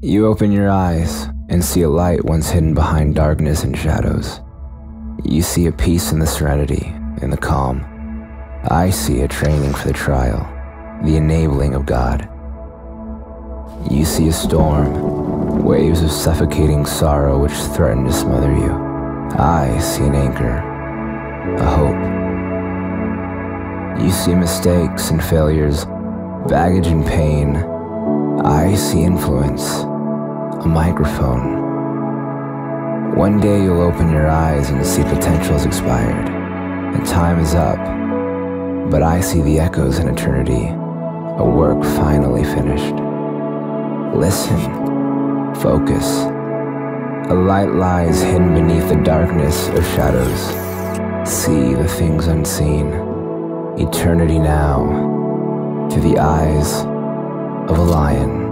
You open your eyes and see a light once hidden behind darkness and shadows. You see a peace in the serenity, in the calm. I see a training for the trial, the enabling of God. You see a storm, waves of suffocating sorrow which threaten to smother you. I see an anchor, a hope. You see mistakes and failures, baggage and pain. I see influence, a microphone. One day you'll open your eyes and see potential's expired, and time is up, but I see the echoes in eternity, a work finally finished. Listen, focus. A light lies hidden beneath the darkness of shadows. See the things unseen, eternity now, through the eyes of a lion.